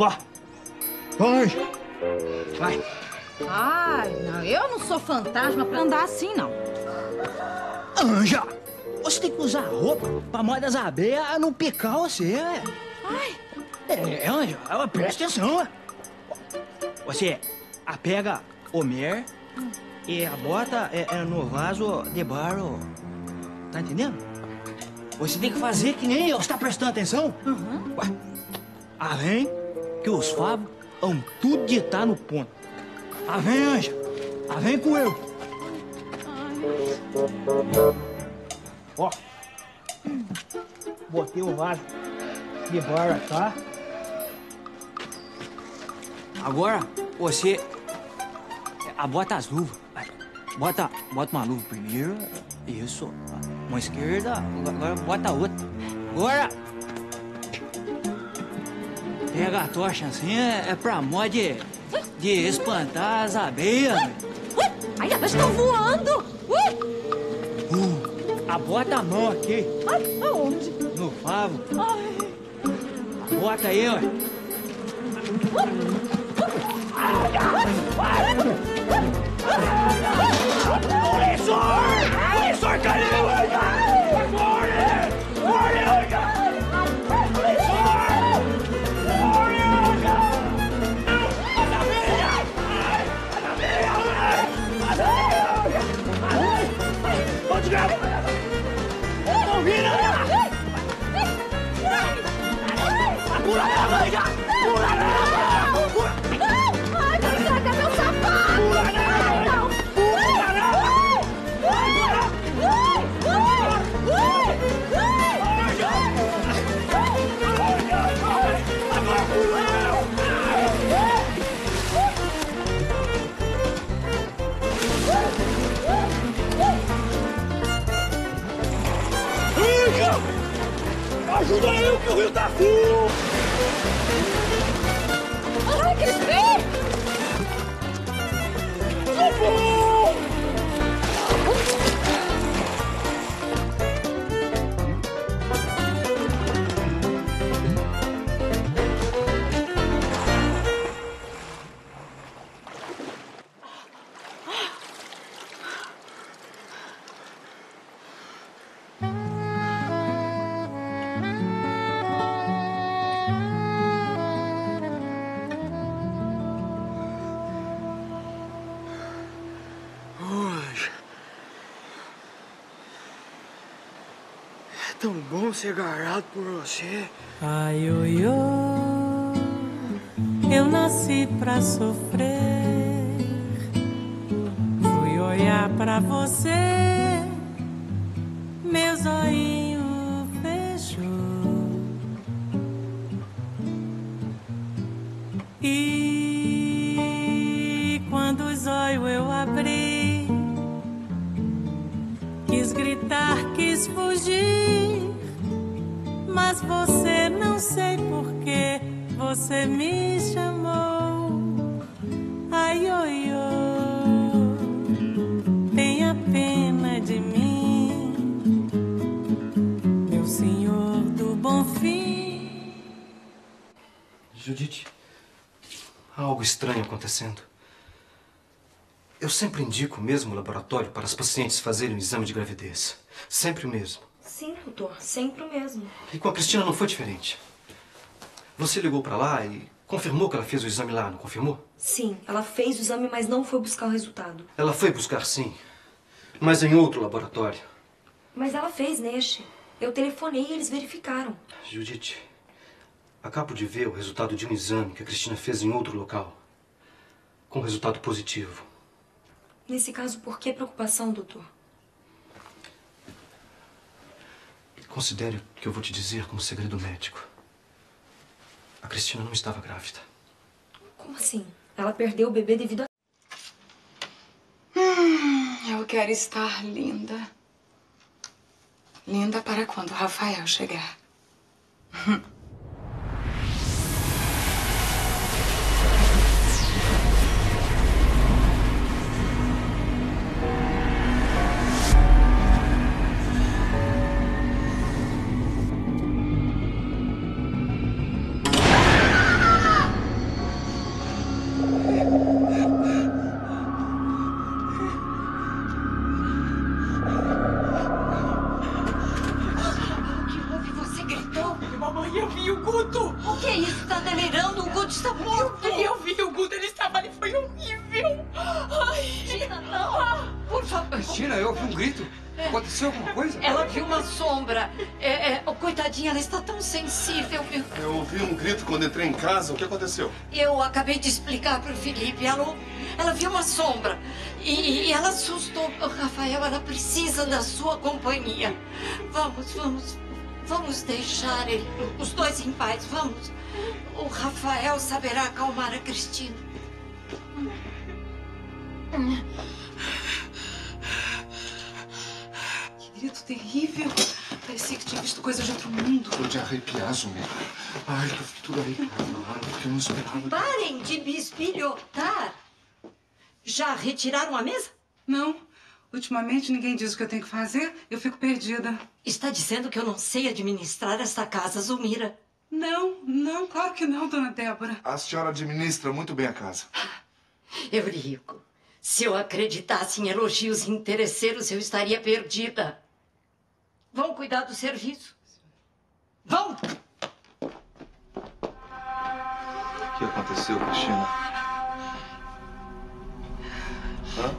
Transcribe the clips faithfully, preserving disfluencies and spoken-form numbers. Flor! Longe! Vai! Ai, não, eu não sou fantasma pra andar assim, não. Anja! Você tem que usar roupa pra mãe das abelhas não picar você, é? Ai! É, Anja, presta atenção, você apega o mer hum. e a bota é, é no vaso de barro. Tá entendendo? Você tem que fazer que nem eu. Você tá prestando atenção? Uhum. Ué. Além que os favos vão tudo de tá no ponto. Ah, vem, Anja. Ah, vem com eu. Ó. Botei o vaso de barro, tá? Agora, você ah, bota as luvas. Bota, bota uma luva primeiro. Isso. Uma esquerda. Agora bota a outra. Agora. Pega a tocha assim. É, é pra mó de... de espantar as abelhas. Ai, elas estão voando. Uh, a bota a mão aqui. Ai, aonde? No favo. Ai. Bota aí, ó. O lençol! O lençol caiu! Olha! Olha! O lençol! Não vira! Pula na manga! Pula na manga! Ai, meu Deus, cadê meu sapato? Pula na manga! Pula na manga! Ajuda eu, que o rio tá frio! Ai, Cristina! Socorro! Tão bom ser agarrado por você. Ai, oi, oi, eu nasci pra sofrer. Fui olhar pra você, meu zoinho fechou. E quando os olhos eu abri, quis gritar, quis fugir. Mas você, não sei porquê, você me chamou. Ai, oi, oi, tenha pena de mim, meu senhor do bom fim. Judite, há algo estranho acontecendo. Eu sempre indico o mesmo laboratório para as pacientes fazerem um exame de gravidez. Sempre o mesmo. Sim, doutor. Sempre o mesmo. E com a Cristina não foi diferente. Você ligou pra lá e confirmou que ela fez o exame lá, não confirmou? Sim, ela fez o exame, mas não foi buscar o resultado. Ela foi buscar, sim. Mas em outro laboratório. Mas ela fez neste. Eu telefonei e eles verificaram. Judite, acabo de ver o resultado de um exame que a Cristina fez em outro local. Com resultado positivo. Nesse caso, por que preocupação, doutor? Considere o que eu vou te dizer como segredo médico. A Cristina não estava grávida. Como assim? Ela perdeu o bebê devido a... Hum, eu quero estar linda. Linda para quando o Rafael chegar. Aconteceu alguma coisa? Ela viu uma sombra. É, é, oh, coitadinha, ela está tão sensível, viu? Eu ouvi um grito quando entrei em casa. O que aconteceu? Eu acabei de explicar para o Felipe. Ela, ela viu uma sombra e, e ela assustou. Oh, Rafael, ela precisa da sua companhia. Vamos, vamos, vamos deixar ele, os dois em paz. Vamos. O Rafael saberá acalmar a Cristina. Que grito terrível. Parecia que tinha visto coisas de outro mundo. Vou te arrepiar, Zumira. Ai, eu fico tudo arrepiado na hora, porque eu não esperava. Parem de bisbilhotar. Já retiraram a mesa? Não. Ultimamente ninguém diz o que eu tenho que fazer. Eu fico perdida. Está dizendo que eu não sei administrar esta casa, Zumira. Não, não, claro que não, dona Débora. A senhora administra muito bem a casa. Eurico, se eu acreditasse em elogios interesseiros, eu estaria perdida. Vão cuidar do serviço. Vão! O que aconteceu, Cristina? Hã?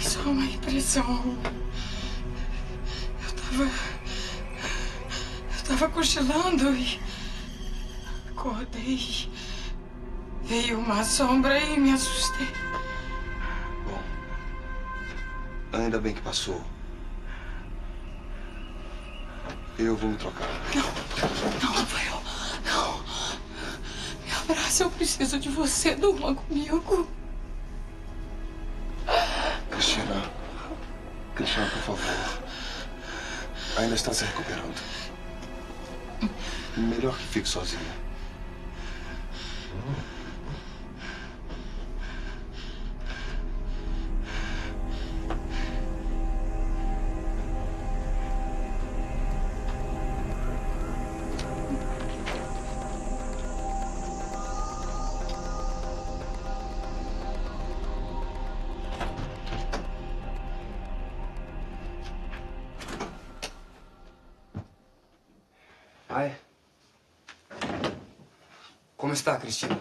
Isso é uma impressão. Eu tava... Eu tava cochilando e... Acordei. Veio uma sombra e me assustei. Bom, ainda bem que passou. Eu vou me trocar. Não, não, Rafael, não. Me abraça, eu preciso de você. Durma comigo. Cristina, Cristina, por favor. Ainda está se recuperando. Melhor que fique sozinha. Ai. Como está, Cristina?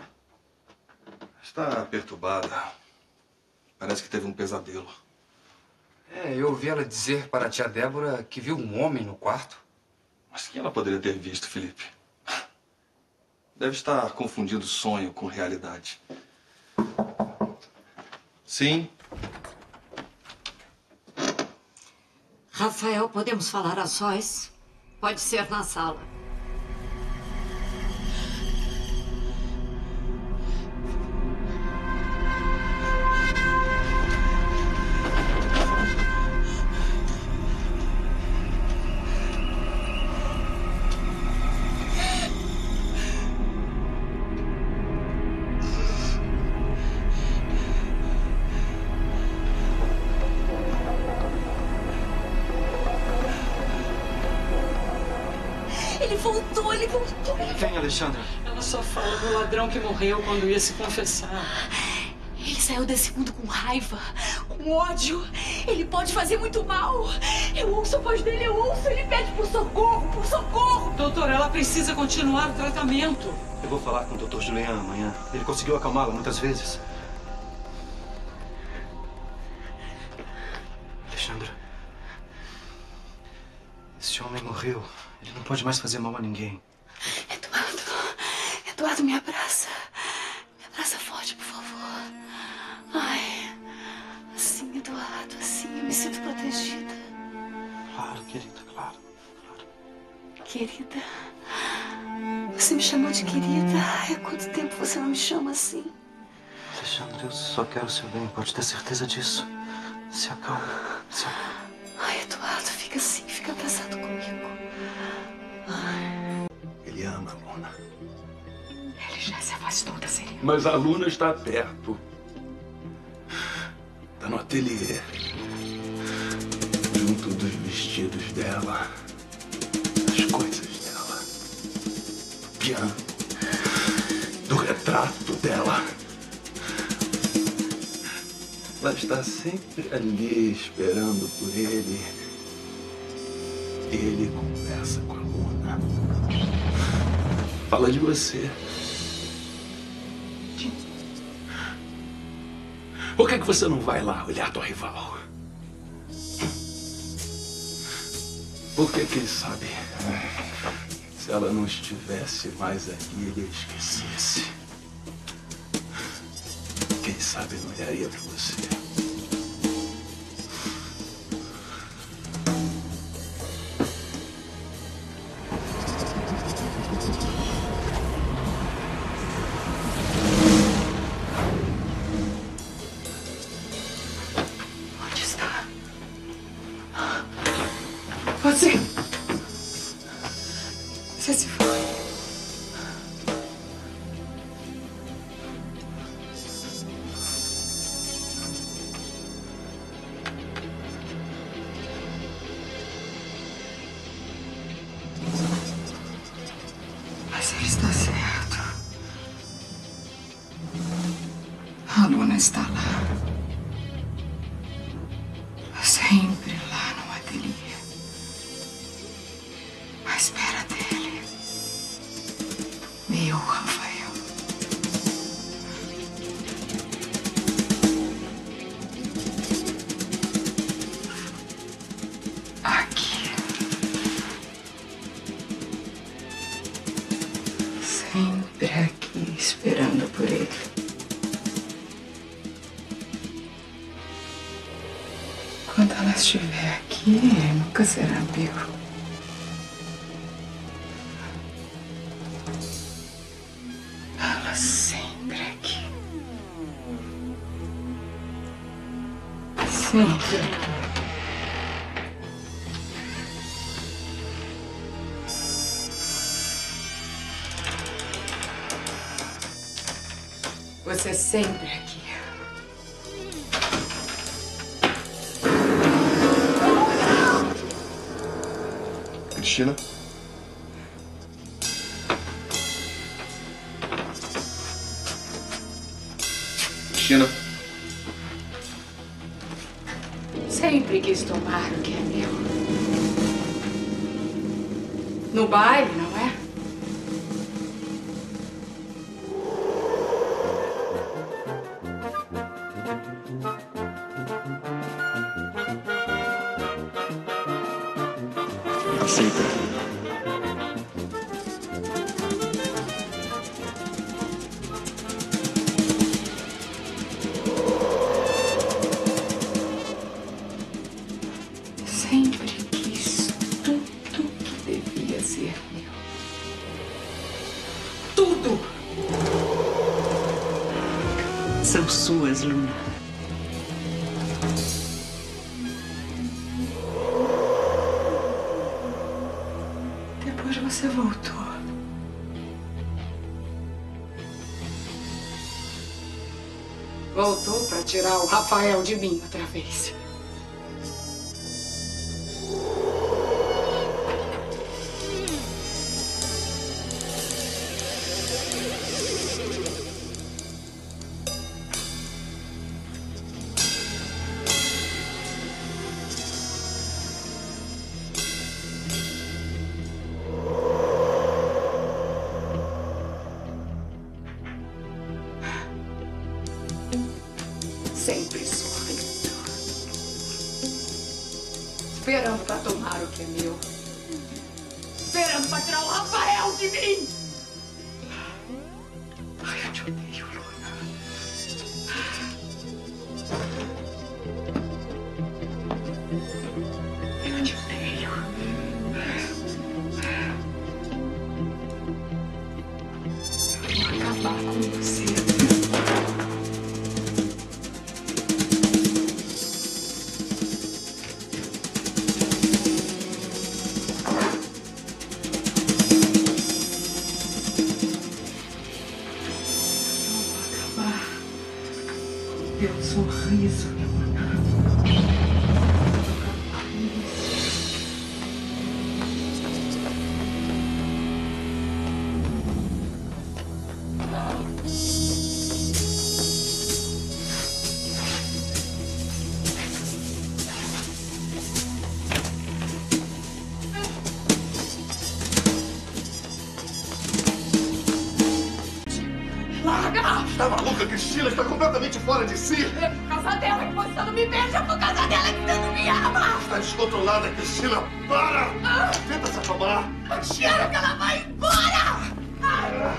Está perturbada. Parece que teve um pesadelo. É, eu ouvi ela dizer para a tia Débora que viu um homem no quarto. Mas que ela poderia ter visto, Felipe? Deve estar confundindo sonho com realidade. Sim? Rafael, podemos falar a sós? Pode ser na sala. Alexandra. Ela só fala do ladrão que morreu quando ia se confessar. Ele saiu desse mundo com raiva, com ódio. Ele pode fazer muito mal. Eu ouço a voz dele, eu ouço. Ele pede por socorro, por socorro. Doutor, ela precisa continuar o tratamento. Eu vou falar com o doutor Juliano amanhã. Ele conseguiu acalmá-la muitas vezes. Alexandra. Esse homem morreu. Ele não pode mais fazer mal a ninguém. Eduardo, me abraça. Me abraça forte, por favor. Ai, assim, Eduardo, assim, eu me sinto protegida. Claro, querida, claro, claro. Querida, você me chamou de querida. Ai, há quanto tempo você não me chama assim? Alexandre, eu só quero o seu bem, pode ter certeza disso. Se acalma, se acalma. Ai, Eduardo, fica assim, fica abraçado comigo. Ai. Ele ama, Luna. Já se afastou da Serena. Mas a Luna está perto. Está no ateliê. Junto dos vestidos dela. Das coisas dela. Do piano. Do retrato dela. Ela está sempre ali esperando por ele. Ele conversa com a Luna. Fala de você. Por que é que você não vai lá olhar tua rival? Porque quem sabe, se ela não estivesse mais aqui, ele esquecesse. Quem sabe não olharia pra você. Será meu. Ela sempre aqui. Sempre. Você sempre aqui. Cristina? Cristina? Sempre quis tomar o que é meu. No baile, não é? Suas, Luna. Depois você voltou. Voltou para tirar o Rafael de mim outra vez. Larga pegar! Está maluca, Cristina? Está completamente fora de si! É por causa dela que você não me beija, é por causa dela que você não me ama! Está descontrolada, Cristina! Para! Ah. Tenta se acalmar! Quero que ela vá embora! Ah.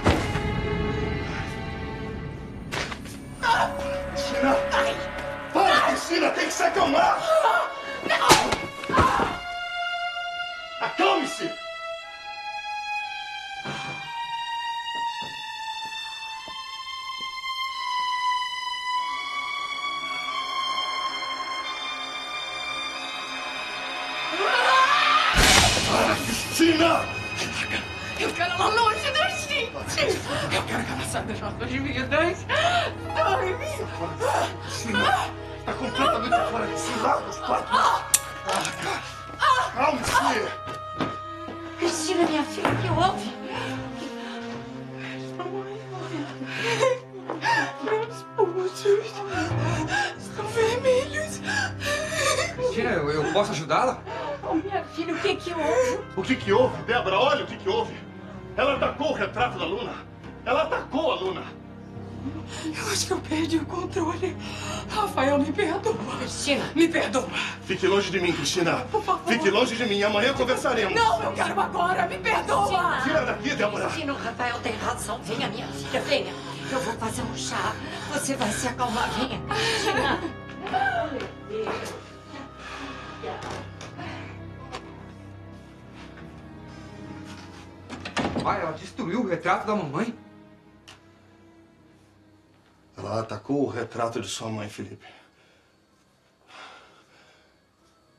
Ah. Cristina! Ai. Para, ah. Cristina! Tem que se acalmar! Ah. Não! Ah. Acalme-se! Cristina! Eu quero ela longe da gente! Eu quero que ela saia das nossas vidas! Cristina! Está completamente fora de si! Larga os quatro! Larga! Calma-se! Cristina, minha filha, o que houve? Estão morrendo! Meus pulsos estão vermelhos! Cristina, eu, eu posso ajudá-la? Oh, minha filha, o que que houve? O que que houve, Débora? Olha o que que houve. Ela atacou o retrato da Luna. Ela atacou a Luna. Eu acho que eu perdi o controle. Rafael, me perdoa. Cristina. Me perdoa. Fique longe de mim, Cristina. Por favor. Fique longe de mim. Amanhã conversaremos. Não, eu quero agora. Me perdoa. Tira daqui, Débora. Cristina, o Rafael tem razão. Venha, minha filha, venha. Eu vou fazer um chá. Você vai se acalmar. Venha, Cristina. Pai, ela destruiu o retrato da mamãe. Ela atacou o retrato de sua mãe, Felipe.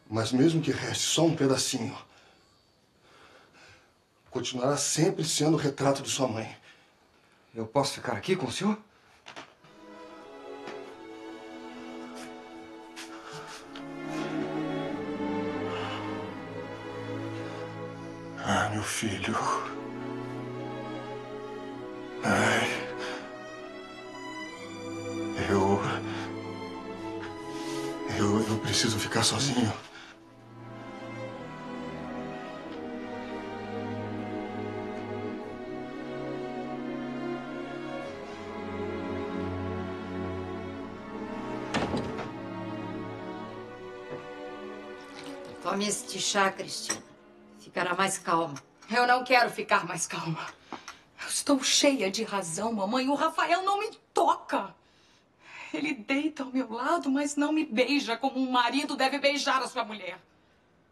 Mas mesmo que reste só um pedacinho, continuará sempre sendo o retrato de sua mãe. Eu posso ficar aqui com o senhor? Ah, meu filho... Ai, eu, eu, eu preciso ficar sozinho. Tome este chá, Cristina. Ficará mais calma. Eu não quero ficar mais calma. Eu estou cheia de razão, mamãe. O Rafael não me toca. Ele deita ao meu lado, mas não me beija como um marido deve beijar a sua mulher.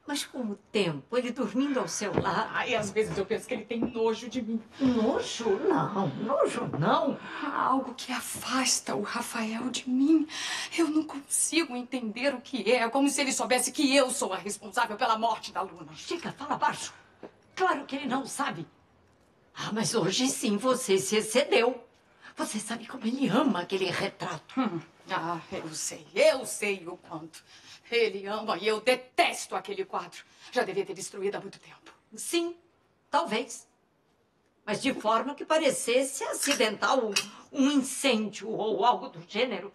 Mas com o tempo, ele dormindo ao seu lado... Ai, às vezes eu penso que ele tem nojo de mim. Nojo? Não. Nojo não. Há algo que afasta o Rafael de mim. Eu não consigo entender o que é. É como se ele soubesse que eu sou a responsável pela morte da Luna. Chega, fala baixo. Claro que ele não sabe. Ah, mas hoje sim você se excedeu. Você sabe como ele ama aquele retrato. Hum. Ah, eu sei, eu sei o quanto. Ele ama e eu detesto aquele quadro. Já devia ter destruído há muito tempo. Sim, talvez. Mas de forma que parecesse acidental, um incêndio ou algo do gênero.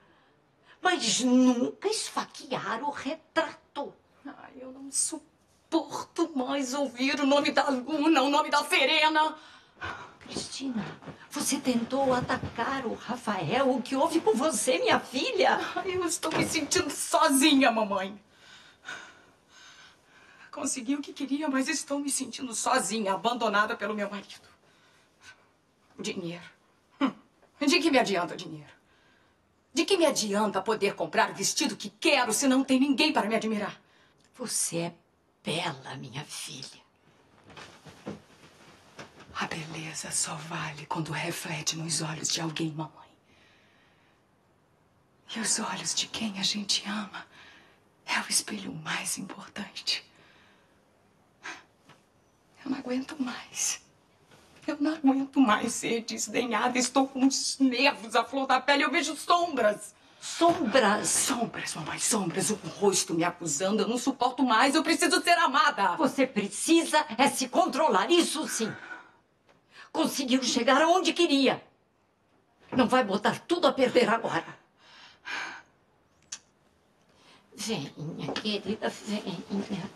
Mas nunca esfaquear o retrato. Ah, eu não suporto mais ouvir o nome da Luna, o nome da Serena. Cristina, você tentou atacar o Rafael. O que houve com você, minha filha? Eu estou me sentindo sozinha, mamãe. Consegui o que queria, mas estou me sentindo sozinha, abandonada pelo meu marido. Dinheiro. De que me adianta o dinheiro? De que me adianta poder comprar o vestido que quero se não tem ninguém para me admirar? Você é bela, minha filha. A beleza só vale quando reflete nos olhos de alguém, mamãe. E os olhos de quem a gente ama é o espelho mais importante. Eu não aguento mais. Eu não aguento mais ser desdenhada. Estou com os nervos à flor da pele. Eu vejo sombras. Sombras? Sombras, mamãe, sombras. O rosto me acusando. Eu não suporto mais. Eu preciso ser amada. Você precisa é se controlar. Isso sim. Conseguiu chegar aonde queria. Não vai botar tudo a perder agora. Venha, querida, venha.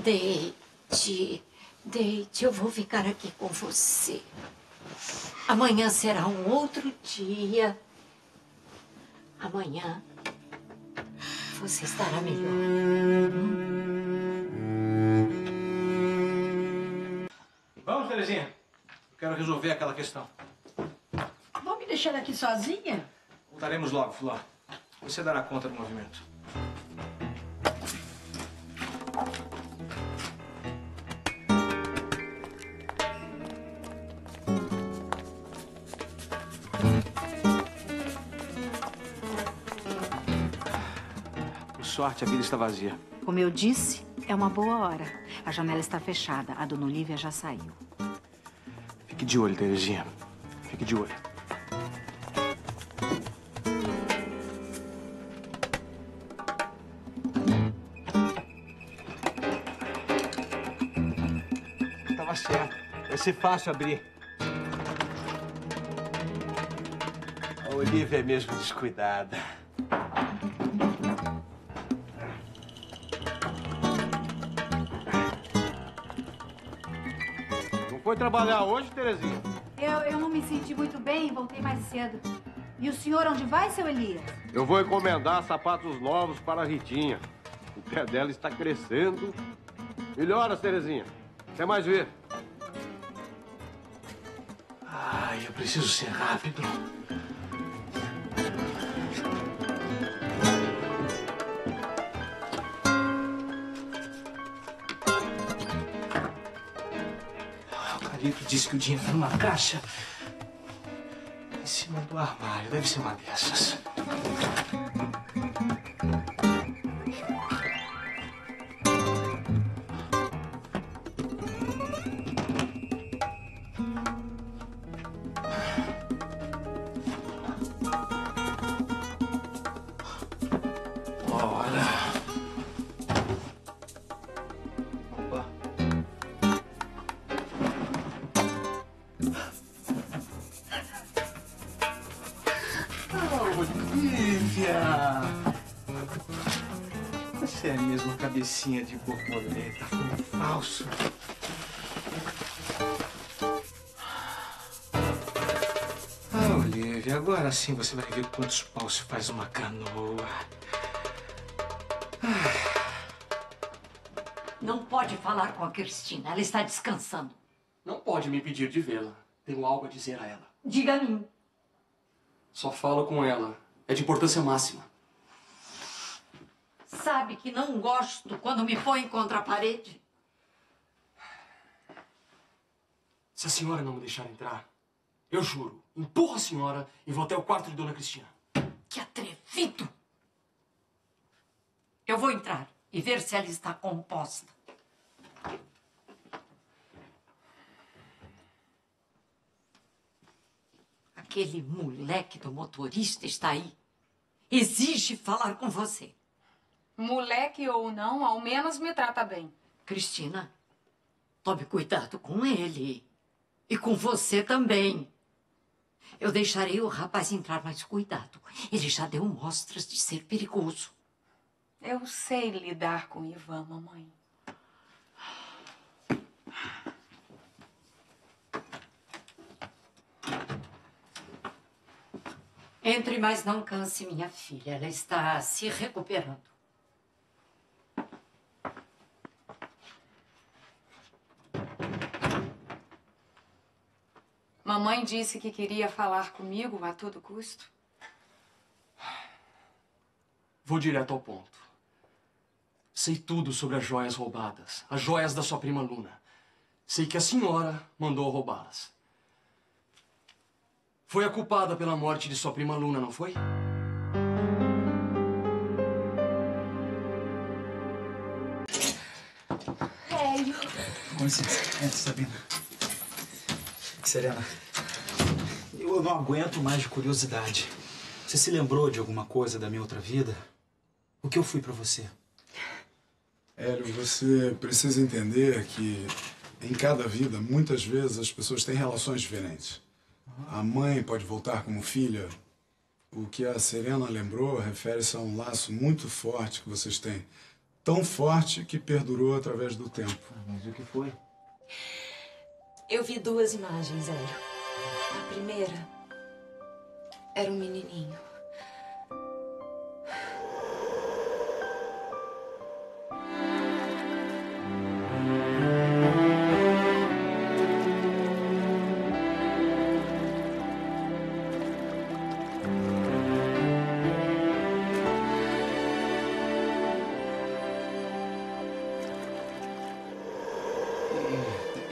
Deite, deite, eu vou ficar aqui com você. Amanhã será um outro dia. Amanhã você estará melhor. Vamos, Terezinha. Eu quero resolver aquela questão. Vão me deixar aqui sozinha? Voltaremos logo, Flor. Você dará conta do movimento. Por sorte, a vida está vazia. Como eu disse, é uma boa hora. A janela está fechada. A dona Olívia já saiu. Fique de olho, Terezinha. Fique de olho. Tava certo. Vai ser fácil abrir. A Olívia é mesmo descuidada. Foi trabalhar hoje, Terezinha? Eu, eu não me senti muito bem e voltei mais cedo. E o senhor onde vai, seu Elias? Eu vou encomendar sapatos novos para a Ritinha. O pé dela está crescendo. Melhoras, Terezinha. Quer mais ver? Ai, eu preciso ser rápido. Disse que o dinheiro era numa caixa em cima do armário. Deve ser uma dessas. Você é mesmo a cabecinha de borboleta, falso. Ah, Olívia, agora sim você vai ver quantos paus se faz uma canoa. Não pode falar com a Cristina, ela está descansando. Não pode me impedir de vê-la. Tenho algo a dizer a ela. Diga a mim. Só falo com ela. É de importância máxima. Sabe que não gosto quando me põe contra a parede? Se a senhora não me deixar entrar, eu juro, empurro a senhora e vou até o quarto de dona Cristina. Que atrevido! Eu vou entrar e ver se ela está composta. Aquele moleque do motorista está aí. Exige falar com você. Moleque ou não, ao menos me trata bem. Cristina, tome cuidado com ele. E com você também. Eu deixarei o rapaz entrar, mas cuidado. Ele já deu mostras de ser perigoso. Eu sei lidar com Ivan, mamãe. Entre, mas não canse minha filha. Ela está se recuperando. Mamãe disse que queria falar comigo a todo custo. Vou direto ao ponto. Sei tudo sobre as joias roubadas, as joias da sua prima Luna. Sei que a senhora mandou roubá-las. Foi a culpada pela morte de sua prima Luna, não foi? Hélio. Com licença. Entra, Sabina. Serena, eu não aguento mais de curiosidade. Você se lembrou de alguma coisa da minha outra vida? O que eu fui pra você? Hélio, você precisa entender que em cada vida, muitas vezes, as pessoas têm relações diferentes. A mãe pode voltar como filha. O que a Serena lembrou refere-se a um laço muito forte que vocês têm. Tão forte que perdurou através do tempo. Mas o que foi? Eu vi duas imagens, Hélio. A primeira era um menininho.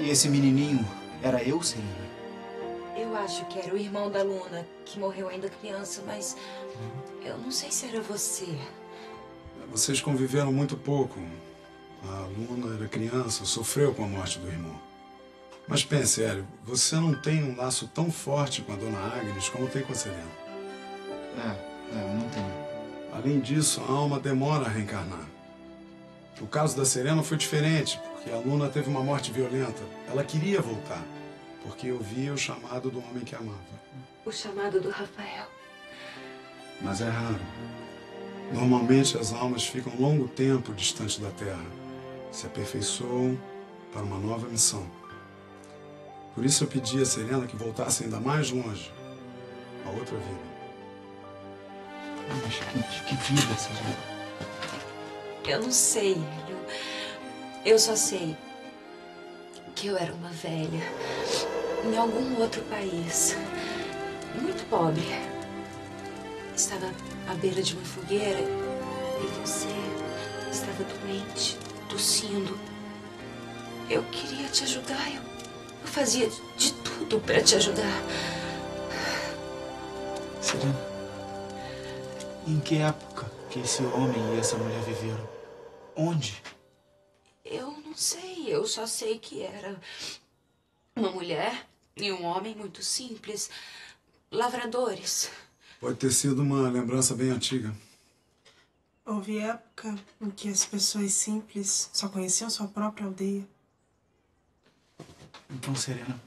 E esse menininho era eu, Serena? Eu acho que era o irmão da Luna, que morreu ainda criança, mas uhum. eu não sei se era você. Vocês conviveram muito pouco. A Luna era criança, sofreu com a morte do irmão. Mas pense, Hélio, você não tem um laço tão forte com a dona Agnes como tem com a Serena. É, é, não tenho. Além disso, a alma demora a reencarnar. O caso da Serena foi diferente, porque a Luna teve uma morte violenta. Ela queria voltar, porque ouvia o chamado do homem que amava. O chamado do Rafael. Mas é raro. Normalmente as almas ficam um longo tempo distante da Terra. Se aperfeiçoam para uma nova missão. Por isso eu pedi a Serena que voltasse ainda mais longe, a outra vida. Mas que, que vida, Serena? Eu não sei, Hélio. Eu só sei que eu era uma velha em algum outro país, muito pobre. Estava à beira de uma fogueira e você estava doente, tossindo. Eu queria te ajudar, eu, eu fazia de tudo para te ajudar. Serena, em que época que esse homem e essa mulher viveram? Onde? Eu não sei, eu só sei que era uma mulher e um homem muito simples, lavradores. Pode ter sido uma lembrança bem antiga. Houve época em que as pessoas simples só conheciam sua própria aldeia. Então, Serena,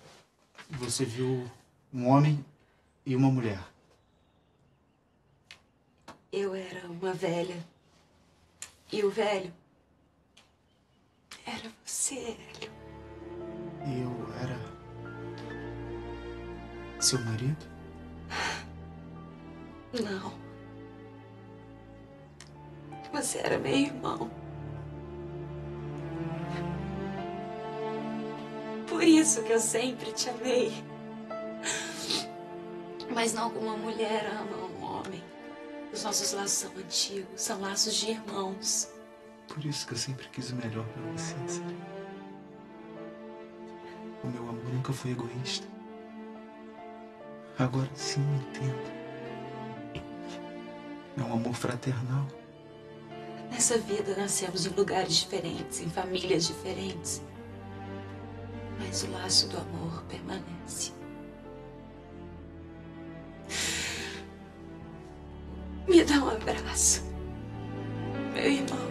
você viu um homem e uma mulher? Eu era uma velha. E o velho era você, Hélio. E eu era seu marido? Não. Você era meu irmão. Por isso que eu sempre te amei. Mas não como uma mulher ama um homem. Os nossos laços são antigos, são laços de irmãos. Por isso que eu sempre quis o melhor pra você, Serena. O meu amor nunca foi egoísta. Agora sim me entendo. É um amor fraternal. Nessa vida nascemos em lugares diferentes, em famílias diferentes. Mas o laço do amor permanece. Me dá um abraço, meu irmão.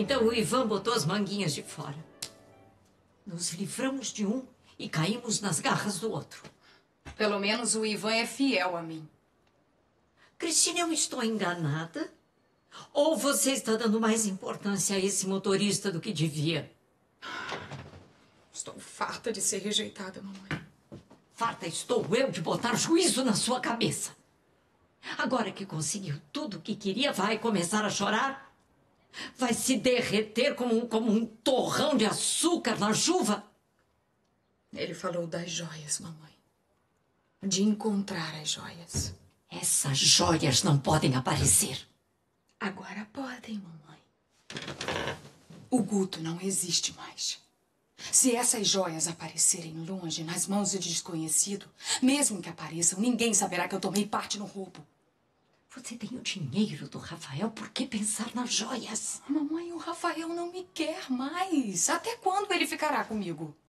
Então o Ivan botou as manguinhas de fora. Nos livramos de um e caímos nas garras do outro. Pelo menos o Ivan é fiel a mim. Cristina, eu estou enganada? Ou você está dando mais importância a esse motorista do que devia? Estou farta de ser rejeitada, mamãe. Farta estou eu de botar juízo na sua cabeça. Agora que conseguiu tudo o que queria, vai começar a chorar? Vai se derreter como um, como um torrão de açúcar na chuva? Ele falou das joias, mamãe. De encontrar as joias. Essas joias não podem aparecer. Agora podem, mamãe. O Guto não existe mais. Se essas joias aparecerem longe, nas mãos de desconhecido, mesmo que apareçam, ninguém saberá que eu tomei parte no roubo. Você tem o dinheiro do Rafael, por que pensar nas joias? Mamãe, o Rafael não me quer mais. Até quando ele ficará comigo?